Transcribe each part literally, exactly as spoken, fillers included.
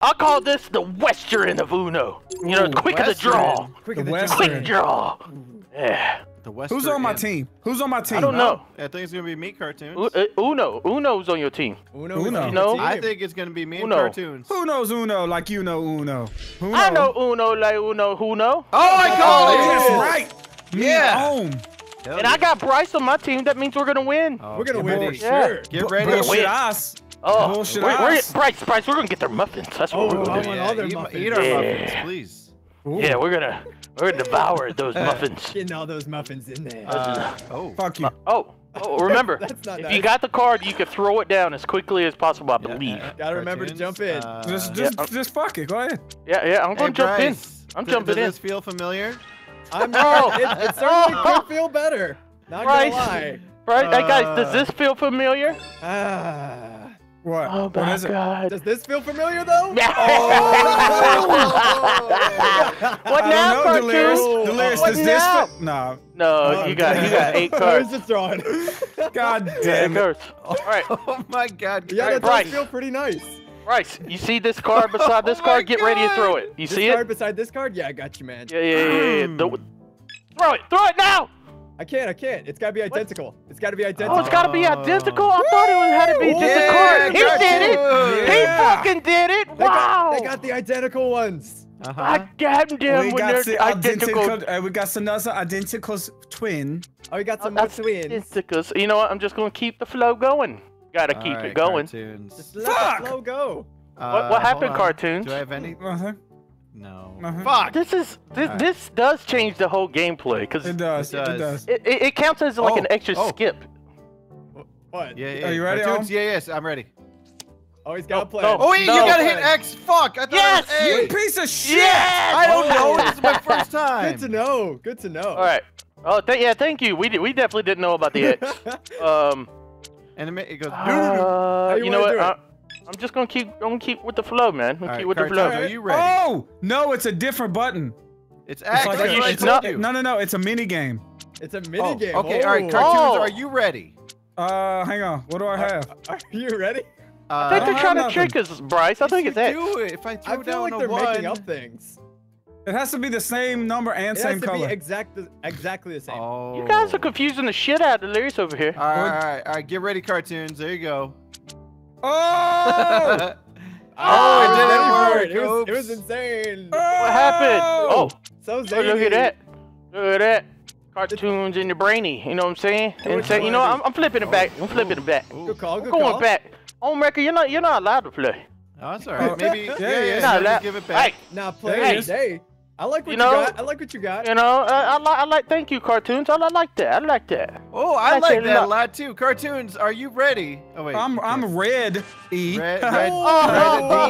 I call this the Western of U N O. You know, quick to the draw. Quick the draw. Yeah. The Western. Who's on my team? Who's on my team? I don't know. I think it's gonna be me, Cartoonz. U uh, Uno. Uno's on your team. Uno. Uno. You know? I think it's gonna be me Uno. and Cartoonz. Who knows Uno like you know Uno? Uno. I know Uno like Uno. Who know? Oh, I call it. That's right. Me yeah. And Ohm. Hell and yeah. I got Bryce on my team. That means we're gonna win. Oh, we're gonna win. Ready. Yeah. Sure. Get ready. Bullshit us. Oh, Bullshit we're, we're, Bryce, Bryce, we're gonna get their muffins. That's what oh, we're gonna do. Yeah, eat, muffins. eat our yeah. muffins, please. Ooh. Yeah, we're gonna we're gonna devour those muffins. Getting all those muffins in there. Uh, oh, fuck you. Oh, oh, remember, that's not if nice. you got the card, you can throw it down as quickly as possible. I believe. Yeah, gotta remember Cartoonz. to jump in. Uh, just, just, yeah. just fuck it. Go ahead. Yeah, yeah, I'm gonna hey, jump Bryce, in. I'm does, jumping does in. Does this feel familiar? I'm not. It, it certainly could feel better. Not Bryce, gonna lie. Right, uh, hey, guys, does this feel familiar? Ah. Uh, what? Oh my what God. It? Does this feel familiar though? Yeah. Oh. What I now, Cartoonz? Delirious, does this feel? No. No, you got you got eight cards. Where's the drawing? God damn it. All right. Oh my God. Yeah, that does feel pretty nice. Bryce, you see this card beside this oh card? Get God. ready to throw it. You this see it? This card beside this card? Yeah, I got you, man. Yeah, yeah, yeah. yeah. Mm. Throw it! Throw it now! I can't, I can't. It's got to be identical. What? It's got to be identical. Oh, it's got to be identical? I Woo! thought it had to be just yeah, a card. He did you. it! Yeah. He fucking did it! Wow! They got, they got the identical ones. Uh-huh. I damn them we when got they're identical. identical uh, we got another identical twin. Oh, we got some oh, more twins. Identicals. You know what? I'm just going to keep the flow going. Gotta All keep right, it going. Cartoonz. Just let Fuck! the flow go. Uh, what, what happened, Cartoonz? Do I have any? Uh-huh. No. Uh-huh. Fuck! This is this, right. this does change the whole gameplay because it does. It does. It, does. it, it counts as like oh. an extra oh. skip. What? Yeah, yeah. Are you ready? Cartoonz? Yeah, yes, I'm ready. Oh, he's gotta no, play. No, oh, wait, no, you gotta play. hit X. Fuck! I thought yes, I was A. You piece of shit! Yes! I don't know. This is my first time. Good to know. Good to know. All right. Oh, th yeah. Thank you. We we definitely didn't know about the X. um. And it goes. Uh, you, you know what? I, I'm just gonna keep, gonna keep with the flow, man. Keep right, with Cartoonz, the flow. Are you ready? Oh no, it's a different button. It's actually it's like, it's not, no, no, no. It's a mini game. It's a mini oh, game. Okay, oh. all right, Cartoonz, oh. are you ready? Uh, hang on. What do I have? Are, are you ready? Uh, I think I they're trying to nothing. trick us, Bryce. I yes, think it's X. It. If I throw I feel down like a they're one. making up things. It has to be the same number and it same color. It has to be exact, exactly the same. Oh. You guys are confusing the shit out of Delirious over here. All right, all right, all right. Get ready, Cartoonz. There you go. Oh! oh, oh, it didn't work. It was, it was insane. Oh. What happened? Oh, so oh, look at that. Look at that. Cartoonz in your brainy. You know what I'm saying? And say, you know, I'm, I'm flipping it back. I'm flipping it back. Good call. Good I'm going call. back. Ohmwrecker, you're not, you're not allowed to play. Oh, that's all right. Maybe. yeah, yeah. yeah. Not allowed. Give it back. Hey. Now play. Hey. I like what you, you know, got. I like what you got. You know, I, I like. I like. Thank you, Cartoonz. I, I like that. I like that. Oh, I, I like, like that a lot. lot too. Cartoonz, are you ready? Oh wait. I'm. I'm red. E. Red. red oh.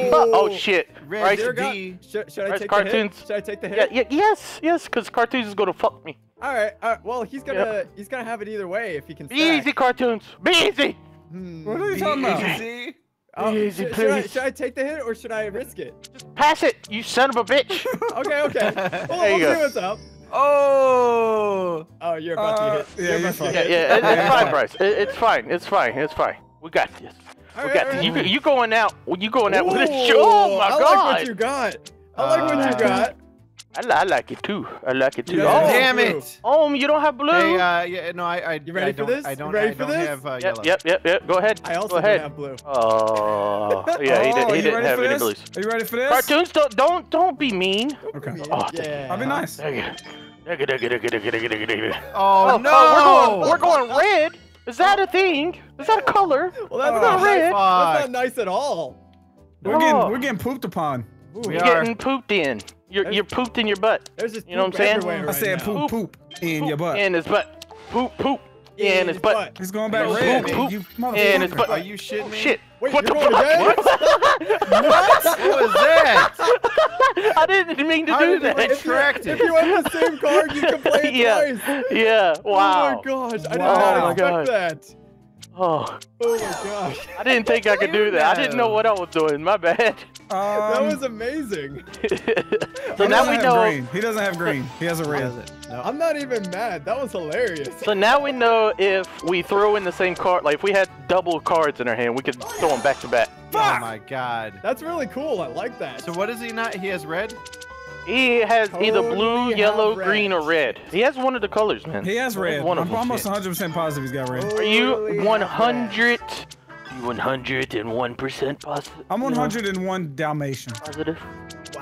Red oh. oh shit. Red Bryce D. Should, should I take Cartoonz. the hit? Should I take the hit? Yeah, yeah, yes. Yes. Because Cartoonz is gonna fuck me. All right. All right. Well, he's gonna. Yep. He's gonna have it either way if he can. Stack. Be easy, Cartoonz. Be easy. Hmm. What are you talking about? Easy. Oh, Easy, sh should, I, should I take the hit or should I risk it? Just pass it, you son of a bitch. okay, okay. Well, there you we'll go. see what's up. Oh. Oh, you're about uh, to get hit. Yeah, you're about yeah, to yeah, yeah, yeah. It's fine, Bryce. It, it's fine. It's fine. It's fine. We got this. All we right, got right, this. You, right. you going out? You going out Ooh, with a show? Oh my I God! I like what you got. I like uh, what you got. I, li I like it too. I like it too. Yeah. Oh, damn it! Oh, you don't have blue. Hey, uh, yeah, no, I, I, you ready I for don't, this? I don't, ready I don't for this? have uh, yep, yellow. Yep, yep, yep. Go ahead. I also Go ahead. don't have blue. Oh, yeah, he, did, he didn't have any blues. Are you ready for this? Cartoonz, don't, don't, don't be mean. Okay. Oh, yeah. I'll be nice. Oh no! Oh, we're, going, we're going red. Is that a thing? Is that a color? Well, that's oh, not red. Fuck. That's not nice at all. We're oh. getting, we're getting pooped upon. Ooh, we're we getting pooped in. You're, you're pooped in your butt. There's just you know what I'm saying? Right I said poop, poop, poop in poop your butt. In his butt. Poop, poop yeah, in his butt. He's going back red. Poop, poop in his butt. Are you shitting me? Shit. Wait, what the fuck? What? what? What was that? I didn't mean to How do that. If you, if you have the same card, you can play it yeah. twice. Yeah. Wow. Oh my gosh. I did not expect that. Oh. Oh my gosh. I didn't think I could do that. I didn't know what I was doing. My bad. Um, that was amazing. so he now we know green. He doesn't have green. He has a red. No. I'm not even mad. That was hilarious. So now we know if we throw in the same card, like if we had double cards in our hand, we could throw them back to back. Fuck! Oh my god. That's really cool. I like that. So what is he not? He has red? He has totally either blue, yellow, red. green, or red. He has one of the colors, man. He has red. One I'm of almost one hundred percent positive he's got red. Are you one hundred? You one hundred and one percent positive? I'm one hundred and one Dalmatian. Positive?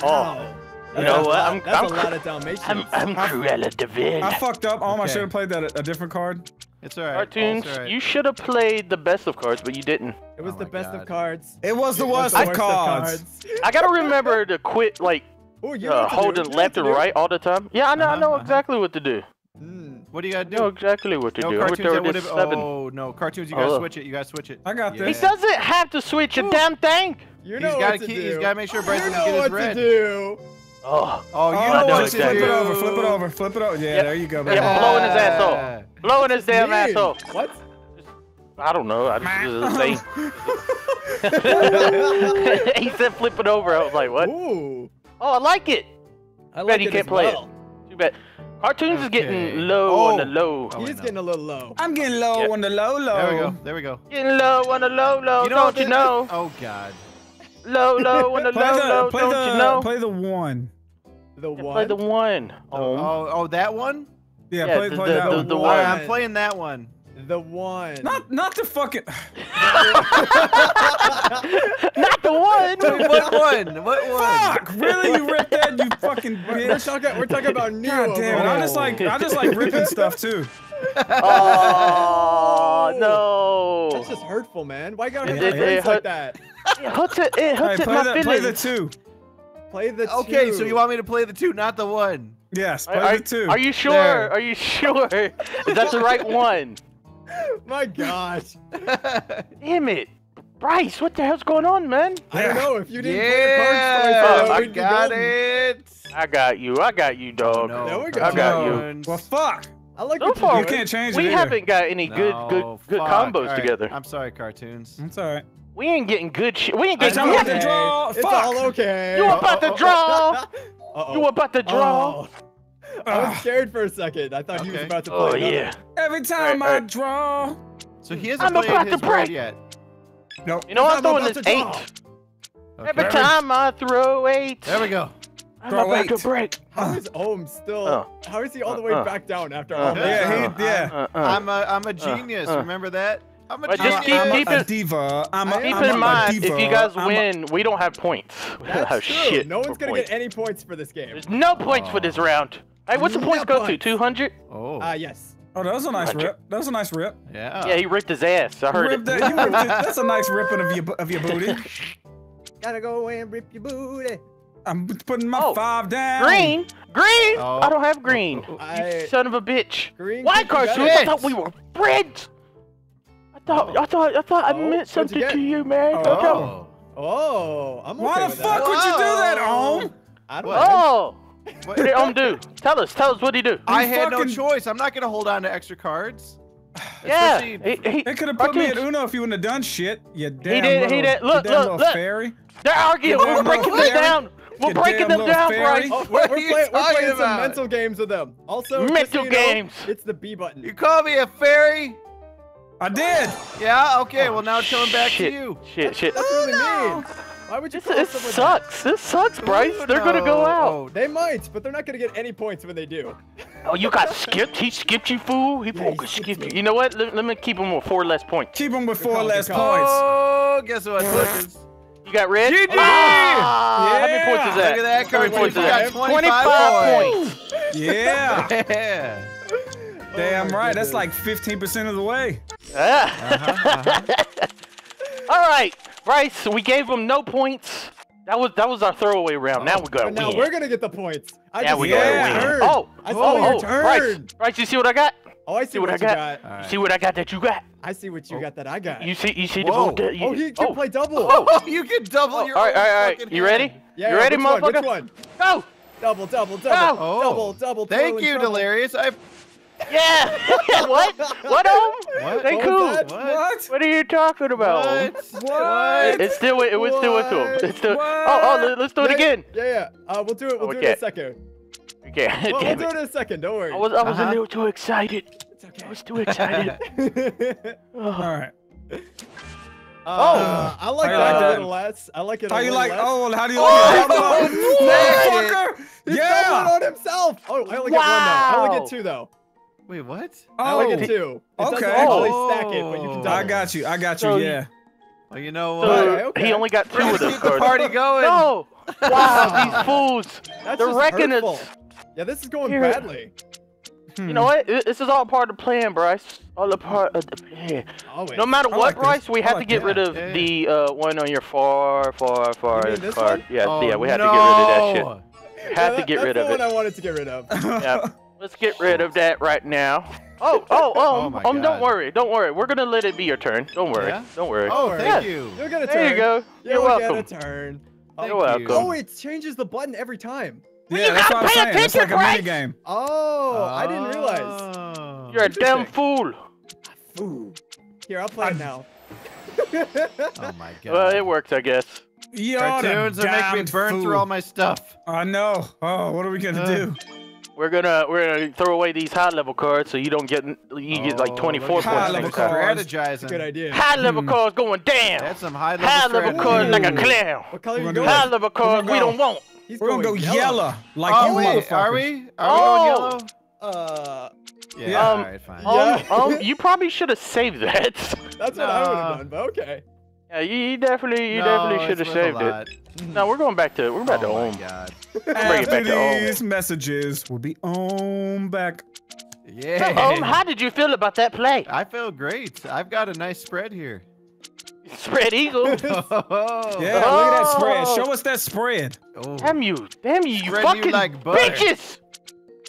Wow. Oh. You know what? I'm, That's I'm, a lot of Dalmatians. I'm, I'm Cruella de Vil. I fucked up. Om, okay. I should have played that a, a different card. It's all right. Cartoonz, all right. You should have played the best of cards, but you didn't. It was oh the best God. of cards. It was the worst, was the worst of cards. Of cards. I gotta remember to quit like Ooh, you uh, holding left and right all the time. Yeah, I know. Uh -huh, I know uh -huh. exactly what to do. Mm. What do you gotta do? I know exactly what to no, do. Cartoonz, I seven. Oh no, Cartoonz, you gotta oh. switch it. You gotta switch it. I got yeah. this. He doesn't have to switch Ooh. a damn thing. You know he's gotta what to do. He's gotta make sure Bryce doesn't get his red. Oh, oh, you oh, know what to do. Flip it over, flip it over, flip it over. Yeah, yep. there you go, man. Yeah, blowing his asshole. Blowing his damn Dude. asshole. What? I don't know. I just say. He said flip it over. I was like, what? Ooh. Oh, I like it. I like bet you can't play well. it. Too bad. Cartoonz okay. is getting low oh. on the low. He's oh, getting a little low. I'm getting low yep. on the low low. There we go. There we go. Getting low on the low low. You know don't you know? Oh God. Low low on the play low the, low. Play don't the, you know? Play the one. The one. Yeah, play the one. Oh. oh, oh, that one? Yeah, yeah play, the, play the, that the, one. The one. I'm playing that one. The one. Not, not the fucking. Not the one. Wait, what one? What one? Fuck! Really, you ripped that? You fucking bitch. We're talking, we're talking about new. God damn! Oh. I just like, I just like ripping stuff too. Oh no! That's just hurtful, man. Why you gotta hurt yeah, my yeah, hurt, like that? It hurts it. It hurts right, my the, feelings. Play the two. Play the okay, two. Okay, so you want me to play the two, not the one? Yes, play are, the two. Are you sure? There. Are you sure? That's the right one. My gosh. Damn it. Bryce, what the hell's going on, man? I don't know. If you didn't yeah. play the cards, I, I got it. I got you. I got you, dog. No, no, we got I got you. Well, fuck. I like so far, you can't change it. We either. haven't got any good, no, good, good fuck. combos right. together. I'm sorry, Cartoonz. It's all right. We ain't getting good shit. We ain't getting good okay. shit. It's fuck. all okay. You about to draw. Uh-oh. You about to draw. Oh. I was scared for a second. I thought okay. he was about to play. Oh, another. yeah. Every time right, I right. draw. So he hasn't I'm played about his to break. yet. Nope. You know, I'm, I'm throwing this eight. Okay. Every time I throw eight. There we go. I'm throw about eight. to break. How is Ohm still? Uh, how is he all the way uh, back down after uh, Ohm? Yeah, he, yeah. Uh, uh, uh, I'm, a, I'm a genius. Uh, uh, remember that? I'm a, just keep, I'm keep a, it, a diva. I'm a, keep I'm in mind, diva. if you guys I'm win, a... we don't have points. That's oh, true. Shit. No one's gonna points. get any points for this game. There's no points oh. for this round. Hey, what's the no points go points. to? two hundred? Oh. Ah, uh, yes. Oh, that was a nice rip. That was a nice rip. Yeah. Yeah, he ripped his ass. I heard it. That, he ripped it. That's a nice ripping of your of your booty. Gotta go away and rip your booty. I'm putting my oh. five down. Green, green. Oh. I don't have green. Oh, oh, oh. You son of a bitch. Green. Why, Cartoonz? I thought we were friends. Thought, oh. I thought I thought I oh, meant something you to you, man. Oh, oh. oh I'm okay Why the with fuck that. would you do that, Ohm? I don't know. What did Ohm do? Tell us, tell us what he do. I he had fucking... no choice. I'm not gonna hold on to extra cards. Yeah, he, he, they could have put me at UNO if you wouldn't have done shit. You damn he did. Little, he did. Look, look, look. Fairy. They're arguing. We're breaking them down. We're Your breaking them down, Bryce. Oh, we're, we're, play, we're playing about? some mental games with them. Also, mental games. It's the B button. You call me a fairy? I did. Yeah. Okay. Oh, well, now it's coming back shit, to you. Shit. Shit. That's really mean. Why would you? This sucks. That? This sucks, Bryce. Ooh, they're no. gonna go out. Oh, they might, but they're not gonna get any points when they do. Oh, you got skipped. He skipped you, fool. He, yeah, he skipped you. You know what? Let, let me keep him with four less points. Keep him with four less points. Oh, guess what? You got red. G G. Oh, yeah. How many points is that? Look at that. How many points is that? twenty-five points. points. Yeah. yeah. Damn right, that's like fifteen percent of the way. Yeah. Uh-huh, uh-huh. All right, Bryce, we gave him no points. That was that was our throwaway round. Oh, now we gotta win. Now we're gonna get the points. I now just we yeah. gotta win. Oh, I oh, your oh, turn. Bryce, Bryce, you see what I got? Oh, I see, see what, what I got. got. Right. You see what I got that you got. I see what you oh. got that I got. You see, you see Whoa. the you, Oh, you can oh. play double. Oh. oh, you can double. Oh. Your all right, all right, all right. You ready? Yeah, you ready, motherfucker? Which one? Go. Double, double, double, oh. double, double. Thank you, Delirious. I. Yeah! What? What, Ohm? What? They cool. What? What? What are you talking about, Ohm? What? What? It's still, it was still with him. It's still, oh, oh, let's do it again. Yeah, yeah. Uh, we'll do it, we'll oh, do it in a second. Okay, well, We'll do it in a second, don't worry. I was, I was uh-huh. a little too excited. It's okay. I was too excited. oh. All right. Uh, oh, I like that uh, a little less. I like it. Are you like? Less. Oh, how do you like oh, it? Motherfucker! Yeah, on himself. Oh, I only wow. get one though. I only get two though. Wait, what? Oh, I only get two. It okay. Doesn't actually oh. stack it, but you can. I got you. I got you. So, yeah. Well, you know what? So, uh, okay. He only got two of those. Keep the party going. No. Wow, these fools. That's They're wrecking it. Yeah, this is going Here. badly. You know what? This is all part of the plan, Bryce. All a part of the plan. Always. No matter what, like Bryce, this. we have like to get that. rid of yeah. the uh, one on your far, far, far card. Yeah, oh, yeah, we had no. to get rid of that shit. Had yeah, that, to get rid of it. That's the one I wanted to get rid of. Yeah. Let's get rid of that right now. Oh, oh, oh, oh um, don't worry, don't worry. We're gonna let it be your turn. Don't worry, yeah? don't worry. Oh, thank yeah. you. You're gonna turn. There you go. You're, You're welcome. Get a turn. Thank You're welcome. You. Oh, it changes the button every time. Well, yeah, you that's gotta pay I'm attention, it's like Bryce. A mini game. Oh, uh, I didn't realize. You're a damn fool. Fool. Here, I'll play I'm... it now. Oh my god. Well, it worked, I guess. Cartoonz are making me burn fool. through all my stuff. I uh, know. Oh, what are we gonna uh, do? We're gonna we're gonna throw away these high level cards so you don't get you oh, get like twenty-four points. High level cards. Strategizing. Good idea. High level hmm. cards going down. That's some high level. High level cards like a clown. What color you doing? High level cards we don't want. He's We're going to go yellow, yellow like oh, you wait, motherfuckers. Are we? Are oh. we going yellow? Uh, yeah, yeah. Um, all right, fine. Um, yeah. um, you probably should have saved that. That's what uh, I would have done, but okay. Yeah, you definitely, you no, definitely should have saved it. No, we're going back to, we're back oh to Ohm. Oh my god. After these messages, we'll be Ohm back. Yeah. So, Ohm, how did you feel about that play? I feel great. I've got a nice spread here. Spread eagle. Yeah, oh. look at that spread. Show us that spread. Oh. Damn you, damn you, spread fucking you like bitches!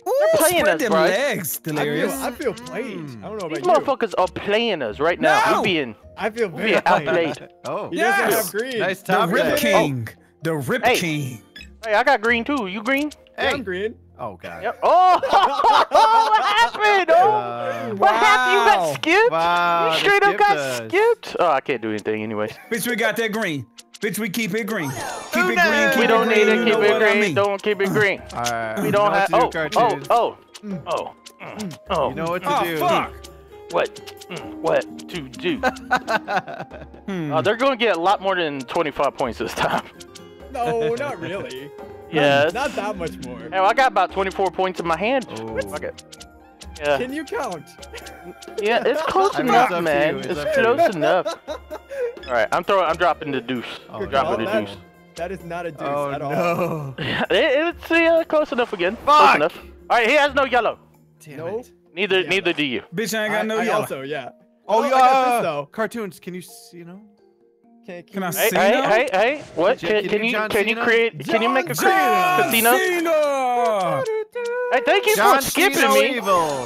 Ooh, they're playing spread us, them Bryce. legs, Delirious. I feel, I feel played. Mm. I don't know about These you. These motherfuckers are playing us right now. No! We're being, I feel very being outplayed. Oh, he yes. doesn't have green. Nice top the Rip guy. King. Oh. The Rip hey. King. Hey, I got green too. You green? Hey. Yeah, I'm green. Oh god. Yep. Oh! What happened? Oh! Uh, what wow. happened? You got skipped? Wow, you straight up got us. skipped? Oh, I can't do anything anyway. Bitch, we got that green. Bitch, we keep it green. Keep Uno. it green. Keep we don't it green. need to keep you know it green. I mean. Don't keep it green. All right. We don't have. Oh, oh, oh, oh, oh, mm. oh. You know what to oh, do. Fuck. What? What to do? hmm. uh, they're gonna get a lot more than twenty-five points this time. No, not really. Yeah, not that much more. Hey, well, I got about twenty-four points in my hand. Oh. Okay. Yeah. Can you count? Yeah, it's close I mean, enough, it's man. It's, it's close enough. All right, I'm throwing. I'm dropping the deuce. Oh, I'm dropping no, the deuce. That is not a deuce oh, at all. No. it, it's yeah, close enough again. Fuck. Close enough. All right, he has no yellow. Damn no. It. Neither, yellow. neither do you. Bitch, I ain't got I, no I yellow. Also, yeah. Oh, oh yeah. Uh, Cartoonz, can you see? You know. Can, can, can I hey, see hey, hey, hey, what? Can, can, can you, you can you create, John can you make a casino? Cena! Hey, thank you John for skipping Cena me. Evil.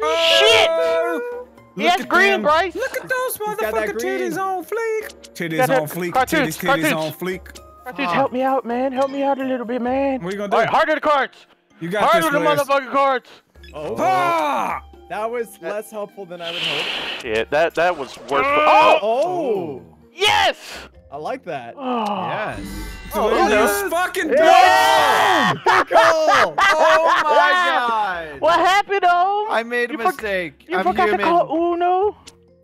Oh, shit! He has green, them. Bryce. Look at those motherfucking titties on fleek. Titties on fleek, Cartoonz, titties, titties Cartoonz. on fleek. Cartoonz, ah. help me out, man. Help me out a little bit, man. What are you gonna do? All right, harder the cards. You got harder the motherfucking cards. Oh. Ah! That was that, less helpful than I would hope. Shit, that, that was worse. Oh! Oh! Yes! I like that. Oh. Yes. Oh, oh, those fucking yeah. Oh my god. What happened, Ohm? I made a you mistake. You I'm forgot human. to call Uno?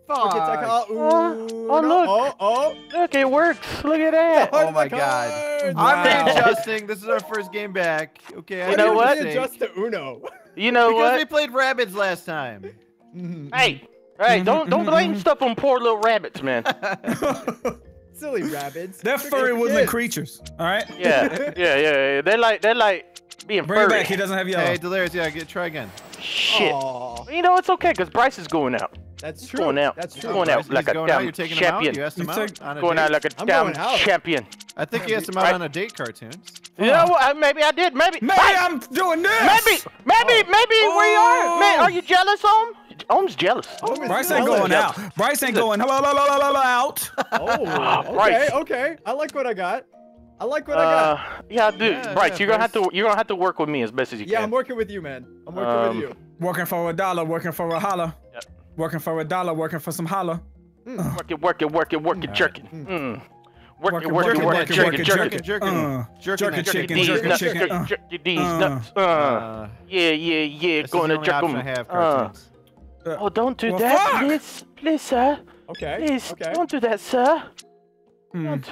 Fuck. Forget to call Uno. Oh, look. Oh, oh. Look, it works. Look at that. Oh, oh my god. Wow. I'm readjusting. This is our first game back. Okay, I you know what? Adjust to Uno. You know because what? Because they played rabbits last time. Hey. Hey, don't don't blame stuff on poor little rabbits, man. Silly rabbits. They're furry woodland creatures. All right. Yeah, yeah, yeah. yeah. They like they like being Bring furry. Bring back. He doesn't have yellow. Hey, Delirious. Yeah, get try again. Shit. Aww. You know it's okay because Bryce is going out. That's true. Going out. That's true. Going out like a damn champion. You asked him out on a date. Going out like a damn champion. I think you asked him out on a date, Cartoonz. You know what? Maybe I did. Maybe. Maybe I'm doing this. Maybe. Maybe. Maybe we are. Man, are you jealous, Ohm? Ohm's jealous. Oh, Bryce ain't going out. Bryce ain't going out. Oh, okay, okay. I like what I got. I like what uh, I got. Yeah, dude, yeah, Bryce, yeah, you're gonna Bryce. have to you're gonna have to work with me as best as you yeah, can. Yeah, I'm working with you, man. I'm working um, with you. Working for a dollar, working for a holla. Yep. Working for a dollar, working for some holla. Mm. Working, working, working, working, right. jerking. Mm. Mm. Working, working, working, jerking, jerking, jerking, jerking, chicken, jerking, chicken, jerking these nuts. Yeah, yeah, yeah. Going to jerk them. Oh, don't do well, that, fuck. please, please, sir. Okay. Please, okay. Don't do that, sir. Mm. Don't.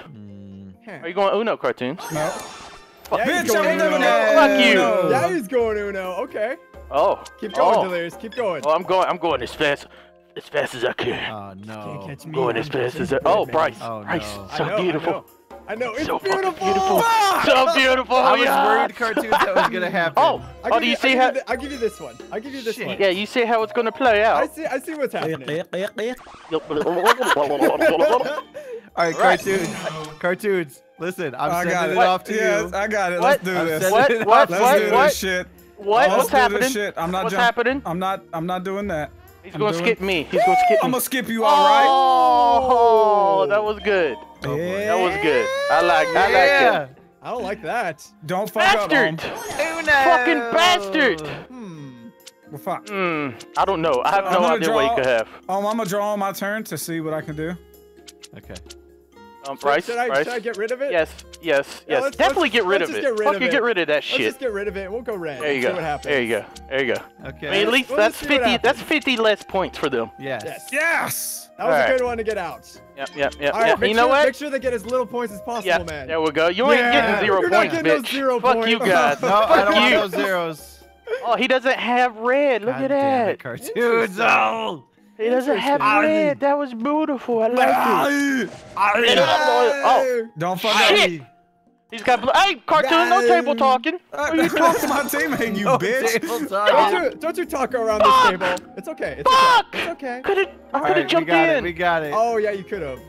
Are you going UNO, Cartoonz? No. Fuck, yeah, bitch, I will never know. Fuck you. No. Yeah, he's going UNO. Okay. Oh. Keep going, oh. Delirious. Keep going. Oh, I'm going. I'm going as fast, as fast as I can. Oh no. Can't catch me. Going as fast as I. Oh, Bryce. Oh, no. Bryce, so I know, beautiful. I know. I know, it's so beautiful! beautiful. Ah! So beautiful! I was yeah. worried, Cartoonz, that was gonna happen. Oh, oh do you, you see I'll how- I'll give you this one. I'll give you this Shit. one. Yeah, you see how it's gonna play out. I see I see what's happening. Alright, Cartoonz. Cartoonz, listen, I'm I sending it what? off to yes, you. I got it, let's what? do this. What? What? What? Let's what? do what? this shit. What? Let's What's do happening? This shit. I'm not What's happening? I'm not- I'm not doing that. He's I'm gonna doing... skip me. He's gonna skip me. I'm gonna skip you, alright? Oh, that was good. Oh, yeah. That was good. I like. I yeah. like it. I don't like that. Don't fuck bastard. up, Ohm. Fucking bastard! Hmm. Well, fuck. Mm. I don't know. I have I'm no idea draw, what you could have. Um, I'm gonna draw on my turn to see what I can do. Okay. Um, Bryce, should I, Bryce? Should I get rid of it? Yes. Yes. Yeah, yes. Let's, Definitely let's, get rid of it. Get rid fuck of you, it. get rid of that shit. Let's just get rid of it. We'll go red. There you go. What there you go. There you go. Okay. I mean, at least we'll that's fifty. That's fifty less points for them. Yes. Yes. yes. That was All a good right. one to get out. Yep, yep, yep. All right, yep. Make, you know sure, what? make sure they get as little points as possible, yep. man. There we go. You ain't yeah. getting zero You're points, not getting bitch. Zero Fuck points. you guys. no, Fuck I don't you. want those zeros. Oh, he doesn't have red. Look God at that. Cartoonz. Oh. He doesn't have red. That was beautiful. I like it. Oh. Don't fuck up me. He's got blue. Hey, Cartoonz, no table talking. What are you talking to my teammate, you no bitch? Don't you, don't you talk around Fuck. this table. It's okay. It's Fuck. okay. It's okay. Could've, I could have right, jumped we got in. It, we got it. Oh, yeah, you could have.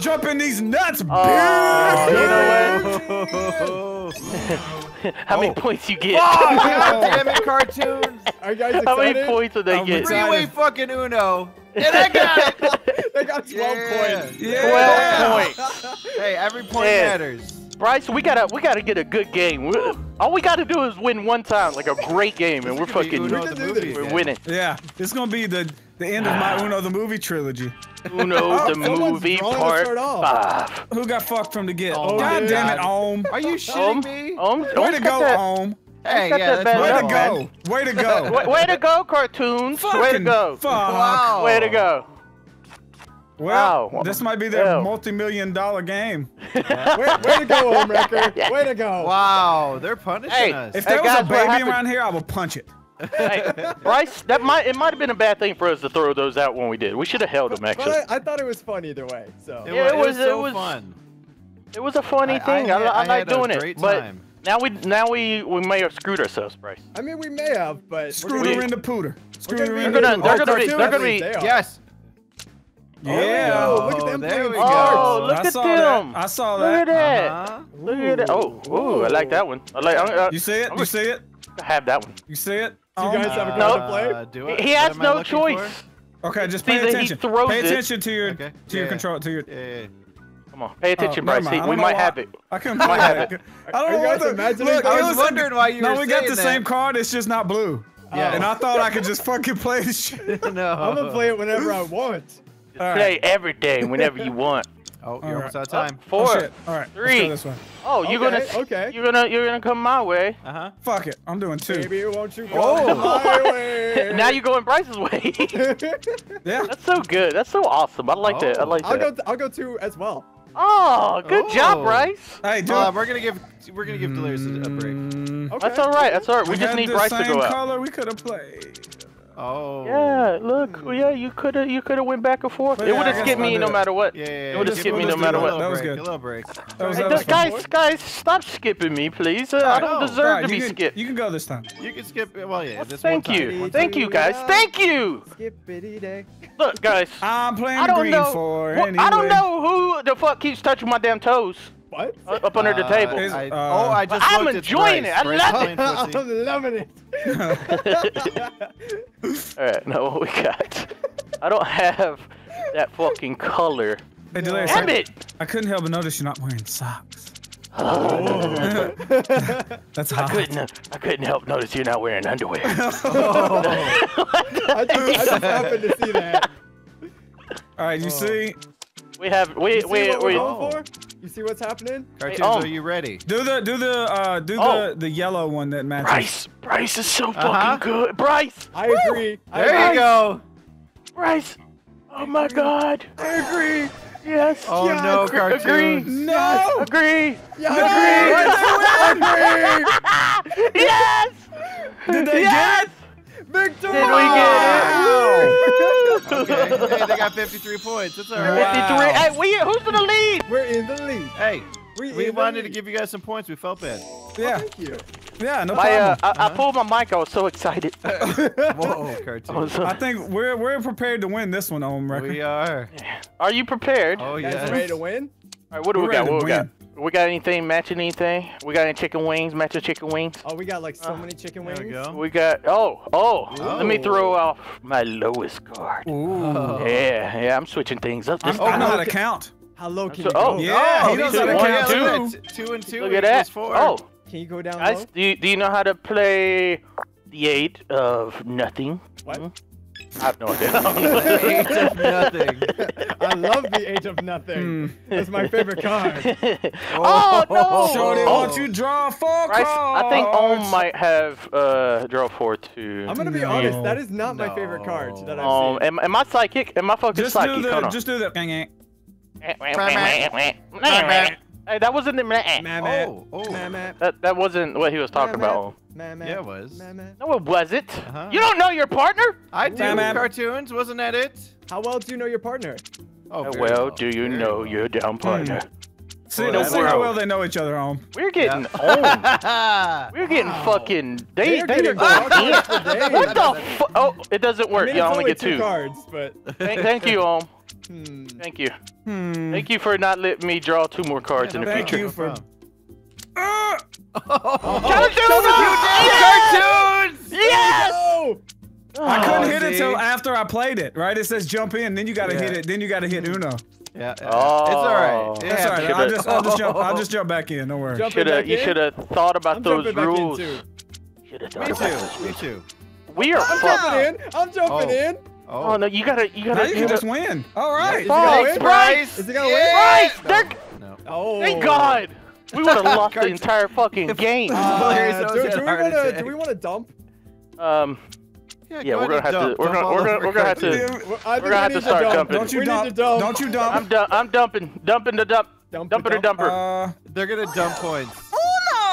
Jump in these nuts, oh, bitch! You know what? How many oh. points you get? Oh, God damn it, Cartoonz. Are you guys excited? How many points did they I'm get? Three-way fucking UNO. And I got it. They got twelve yeah. points. Yeah. twelve points. Hey, every point yeah. matters. Bryce, we gotta we gotta get a good game. We're, all we gotta do is win one time, like a great game, and we're fucking Uno the movie. We're winning. Yeah, it's gonna be the the end of my Uno the movie trilogy. Uno the movie part five. Who got fucked from the get? Oh, God damn it, Ohm! Are you shitting me? Way to go, Ohm! Hey, yeah, way to go! Way to go! Way to go, Cartoonz! Way to go! Fuck! Way to go! Well, wow. this might be their wow. multi-million dollar game. Yeah. Way, way to go, Ohmwrecker. Way to go. Wow, they're punishing hey, us. If there hey, was guys, a baby around here, I would punch it. Hey, Bryce, that might it might have been a bad thing for us to throw those out when we did. We should have held them, actually. But I, I thought it was fun either way. So It, yeah, it was, was so it was fun. It was a funny I, thing. I, I, I, I like doing it. Time. But now we now we we may have screwed ourselves, Bryce. I mean, we may have, but screwed her in the pooter. Screwed her in the pooter. They're gonna be. They're gonna be. Yes. Yeah, oh, look at them there we go. Oh, look I at them. That. I saw that. Look at that. Uh-huh. Look at that. Oh, ooh, I like that one. I like. I, I, you see it? I'm you see it? I have that one. You see it? Do you guys uh, have a card uh, to play? He, he has no choice. For? Okay, just pay attention. Pay attention it. to your okay. to your yeah. control to your. Yeah, yeah. Come on, pay attention, uh, Bryce. We might have it. I couldn't play it. I don't know. Guys imagine Look, I was wondering why you. No, we got the same card. It's just not blue. Yeah. And I thought I could just fucking play this shit. No. I'm gonna play it whenever I want. All play right. every day, whenever you want. Oh, you're All almost right. out of time. Oh, four, oh, All right. three. This one. Oh, you're okay, gonna, okay. you're gonna, you're gonna come my way. Uh huh. Fuck it, I'm doing two. Baby, won't you go oh. my way? Now you're going Bryce's way. Yeah. That's so good. That's so awesome. I like oh. that. I like I'll that. I'll go. I'll go two as well. Oh, good oh. job, Bryce. Hey, dude. Uh, we're gonna give, we're gonna give Delirious mm, a break. Okay. That's all right. That's all right. We, we just need Bryce to go out. Color we could have played. Oh. Yeah, look. Yeah, you could have you could have went back and forth. But it yeah, would have skipped me no matter what. Yeah, yeah, yeah. It would have skipped me no matter what. That was good. A little break. That was, hey, that was guys, fun. guys, stop skipping me, please. Uh, I don't no, deserve right, to be can, skipped. You can go this time. You can skip. Well, yeah. Well, this thank one you. Time. Thank you, guys. Thank you. Skippity day. Look, guys. I'm playing green know, for well, anyway. I don't know who the fuck keeps touching my damn toes. What? Up under the table. I, uh, oh, I just I'm enjoying Bryce. it. I love it. I'm loving it. All right, now what we got? I don't have that fucking color. Hey, Delirious, Damn I, it! I couldn't help but notice you're not wearing socks. Oh. That's hot. I couldn't, I couldn't help notice you're not wearing underwear. Oh. I, just, I just happened to see that. All right, you oh. see? We have. We you we we. You see what's happening? Cartoonz, hey, Ohm, are you ready? Do the do the uh do oh. the the yellow one that matches. Bryce, Bryce is so uh -huh. fucking good. Bryce. I Woo! agree. There I you agree. go. Bryce. Oh my God! I agree. Yes. Oh yeah, no, Cartoonz. Agree. No. Yes. Agree. Yes. Agree. Agree. Yes. Did they yes. get victory? Did we get it? Okay. Hey, they got fifty-three points. That's all right. Wow. fifty-three. Hey, we, who's in the lead? We're in the lead. Hey, we, we wanted to give you guys some points. We felt bad. Yeah. Oh, thank you. Yeah, no problem. I, uh, I, uh-huh. I pulled my mic. I was so excited. Whoa, Cartoonz. I think we're we're prepared to win this one, Ohmwrecker. We are. Are you prepared? Oh yeah. Ready to win? All right. What do we're we got? What we got? We got anything matching anything? We got any chicken wings? Matching chicken wings? Oh, we got like so uh, many chicken wings. There we go. We got. Oh, oh. Ooh. Let me throw off my lowest card. Ooh. Oh. Yeah, yeah. I'm switching things up. This I'm, time. I know how to count. How low can so, you go? Oh, yeah. Oh, he knows how to count. Two. Two and two. Look at that. Four. Oh. Can you go down Guys, low? Do you, do you know how to play the eight of nothing? What? I have no idea. The eight of nothing. I love the eight of nothing. Mm. That's my favorite card. Oh, oh no! Shorty, oh. Won't you draw four Bryce, cards? I think Ohm might have uh, draw four too. I'm gonna be no. honest. That is not no. my favorite card that I've um, seen. Am, am I psychic? Am I fucking just psychic? Do the, just do that. Hey, that wasn't the man. Oh, oh. That that wasn't what he was talking about. Yeah, it was. No, it wasn't. Uh-huh. You don't know your partner? I do. Cartoonz, wasn't that it? How well do you know your partner? Oh, how well do you know your down partner? See, well, see how well they know each other, Ohm. We're getting yeah. owned. We're getting wow. fucking. They are getting. What the fuck? Oh, it doesn't work. I mean, you only get two. two cards, but. Thank, thank you, Ohm. Hmm. Thank you. Hmm. Thank you for not letting me draw two more cards yeah, in the thank future. Thank you for. Uh, oh, oh, oh. Cartoonz! Yes! Cartoonz! Yes! Oh, I couldn't hit geez. it until after I played it, right? It says jump in, then you gotta yeah. hit it, then you gotta hit U N O. Yeah. yeah. Oh. It's all right. It's all right. I'll just, I'll just jump. I'll just jump back in. Don't worry. You should have thought about I'm those rules. Should have thought me about too. Those rules. Me too. We are. I'm jumping in. I'm jumping oh. in. Oh. oh no! You gotta, you gotta. Now you can just win. All right. Thanks, Bryce. Is he gonna win? Bryce, they're. No. Oh. Thank God. We would have lost the entire fucking game. Uh, do, do, we wanna, do we want to dump? Um. Yeah, yeah we're gonna have dump. to. We're gonna. We're gonna. We're gonna have to. We're gonna have to start dumping. Don't you dump? Don't you dump? I'm dump. I'm dumping. Dumping the dump. Dumping the dumper. Uh, they're gonna dump points. Oh no!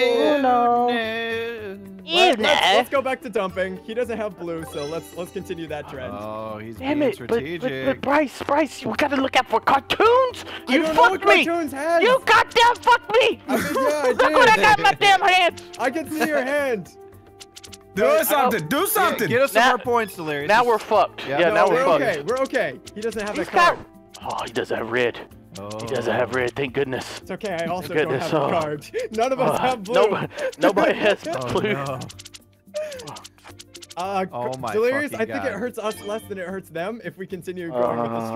Oh no! Let's, let's go back to dumping. He doesn't have blue, so let's let's continue that trend. Oh, he's Damn being it, strategic. But, but, but Bryce, Bryce, we gotta look out for Cartoonz. You fucked me. You goddamn fucked me. I mean, yeah, I did. Look what I got in my damn hand. I can see your hand. Do hey, something. Do something. Yeah, get us some now, more points, Delirious. Now we're fucked. Yeah, yeah no, now we're, we're fucked. Okay, we're okay. He doesn't have he's that card. Got, oh, he doesn't have red. Oh. He doesn't have red, thank goodness. It's okay, I also don't have oh. a card. None of us uh, have blue. Nobody, nobody has blue. Oh, no. uh, oh my Delirious, I think God. It hurts us less than it hurts them if we continue going uh, with this